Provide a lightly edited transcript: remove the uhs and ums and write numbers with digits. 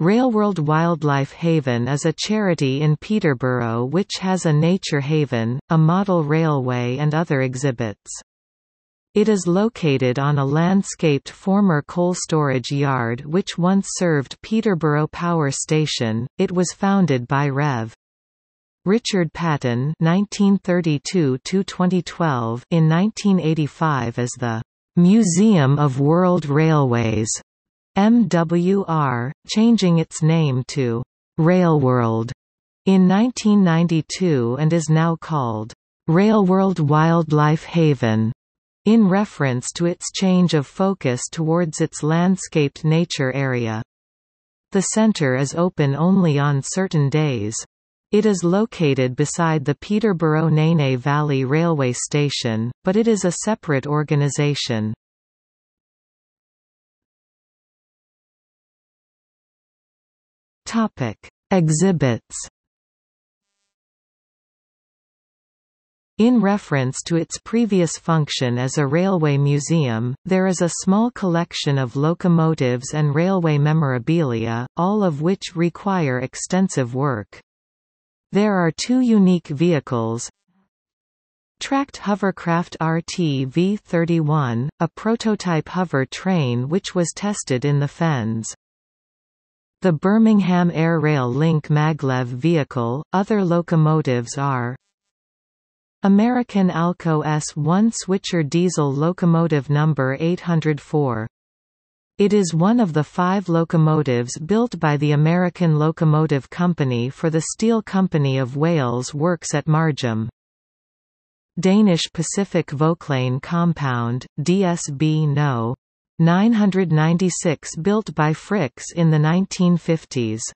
Railworld Wildlife Haven is a charity in Peterborough which has a nature haven, a model railway and other exhibits. It is located on a landscaped former coal storage yard which once served Peterborough Power Station. It was founded by Rev. Richard Paten (1932–2012) in 1985 as the Museum of World Railways (MWR), changing its name to Railworld in 1992 and is now called Railworld Wildlife Haven, in reference to its change of focus towards its landscaped nature area. The centre is open only on certain days. It is located beside the Peterborough-Nene Valley Railway Station, but it is a separate organisation. Exhibits. In reference to its previous function as a railway museum, there is a small collection of locomotives and railway memorabilia, all of which require extensive work. There are two unique vehicles: tracked hovercraft RTV-31, a prototype hover train which was tested in the Fens. The Birmingham Air Rail Link Maglev vehicle. Other locomotives are American Alco S1 Switcher Diesel Locomotive No. 804. It is one of the 5 locomotives built by the American Locomotive Company for the Steel Company of Wales works at Margam. Danish Pacific Vauclain Compound, DSB No. 996, built by Frick's in the 1950s.